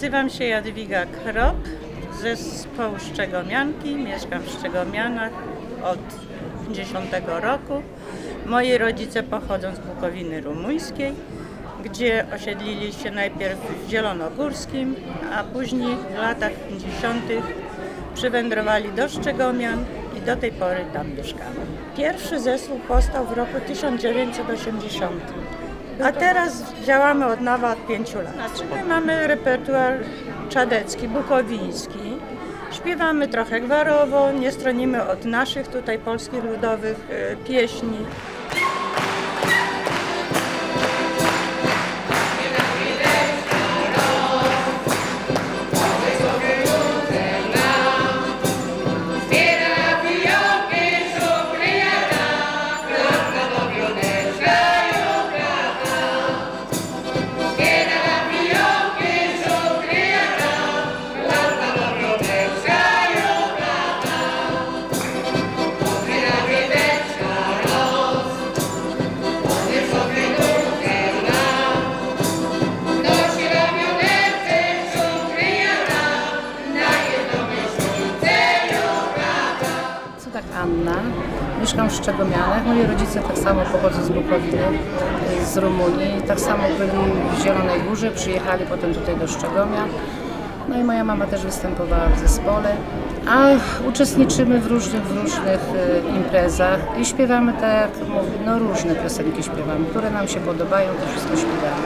Nazywam się Jadwiga Krok, Zespół Strzegomianki, mieszkam w Strzegomianach od 10 roku. Moi rodzice pochodzą z Bukowiny rumuńskiej, gdzie osiedlili się najpierw w Zielonogórskim, a później w latach 50. przywędrowali do Strzegomian i do tej pory tam mieszkamy. Pierwszy zespół powstał w roku 1980. A teraz działamy od nowa od 5 lat. Znaczy, my mamy repertuar czadecki, bukowiński. Śpiewamy trochę gwarowo, nie stronimy od naszych tutaj polskich ludowych pieśni. Anna. Mieszkam w Strzegomianach. Moi rodzice tak samo pochodzą z Bukowiny, z Rumunii. Tak samo byli w Zielonej Górze, przyjechali potem tutaj do Strzegomian. No i moja mama też występowała w zespole. A uczestniczymy w różnych imprezach i śpiewamy, tak jak mówię, no różne piosenki śpiewamy, które nam się podobają, to wszystko śpiewamy.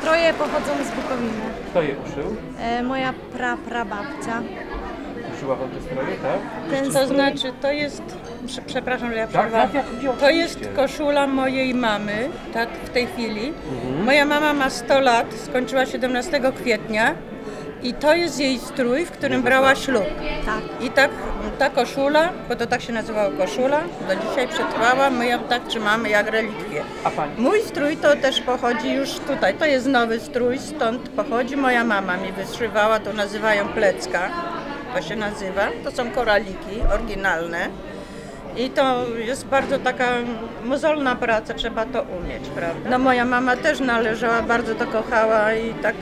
Stroje pochodzą z Bukowiny. Kto je uszył? Moja prababcia. Uszyła wam te stroje, tak? To jest, przepraszam, że ja przerwałam. To jest koszula mojej mamy, tak, w tej chwili. Moja mama ma 100 lat, skończyła 17 kwietnia i to jest jej strój, w którym brała ślub. Tak. I ta koszula, bo to tak się nazywała koszula, do dzisiaj przetrwała, my ją tak trzymamy jak relikwie. A pani? Mój strój to też pochodzi już tutaj, to jest nowy strój, stąd pochodzi, moja mama mi wyszywała, to nazywają plecka, to się nazywa, to są koraliki oryginalne i to jest bardzo taka mozolna praca, trzeba to umieć, prawda? No moja mama też należała, bardzo to kochała i tak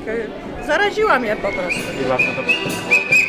zaraziła mnie po prostu. I właśnie to...